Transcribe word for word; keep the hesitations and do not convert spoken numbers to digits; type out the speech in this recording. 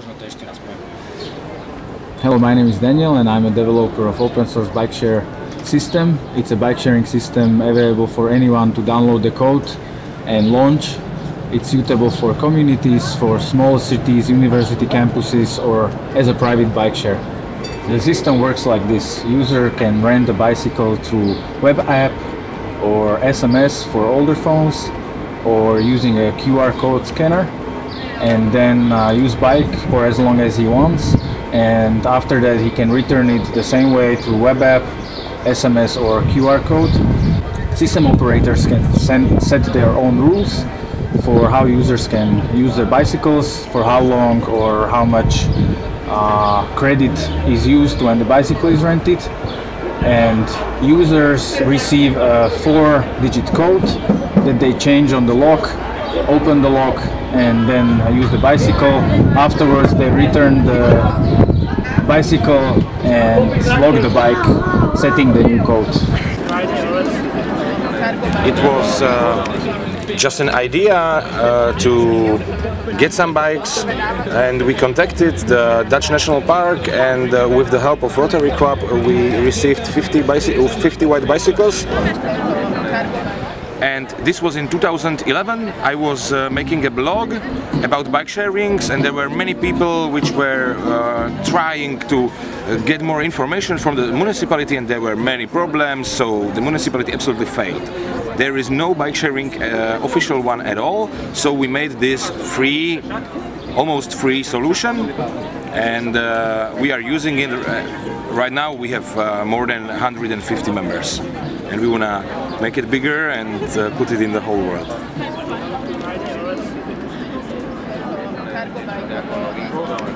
Možda to ešte raz poviem. Hello, my name is Daniel and I'm a developer of Open Source Bike Share system. It's a bike sharing system available for anyone to download the code and launch. It's suitable for communities, for small cities, university campuses, or as a private bike share. The system works like this. User can rent a bicycle through web app or S M S for older phones, or using a Q R code scanner, and then uh, use bike for as long as he wants, and after that he can return it the same way through web app, S M S or Q R code. System operators can send, set their own rules for how users can use their bicycles, for how long or how much uh, credit is used when the bicycle is rented, and users receive a four digit code that they change on the lock, open the lock and then use the bicycle. Afterwards they return the bicycle and lock the bike, setting the new code. It was uh, just an idea uh, to get some bikes, and we contacted the Dutch National Park, and uh, with the help of Rotary Club we received fifty, bicy fifty white bicycles. And this was in two thousand eleven. I was uh, making a blog about bike sharings, and there were many people which were uh, trying to uh, get more information from the municipality, and there were many problems, so the municipality absolutely failed. There is no bike sharing uh, official one at all, so we made this free, almost free solution, and uh, we are using it. Right now we have uh, more than one hundred fifty members, and we want to make it bigger and uh, put it in the whole world. Yeah.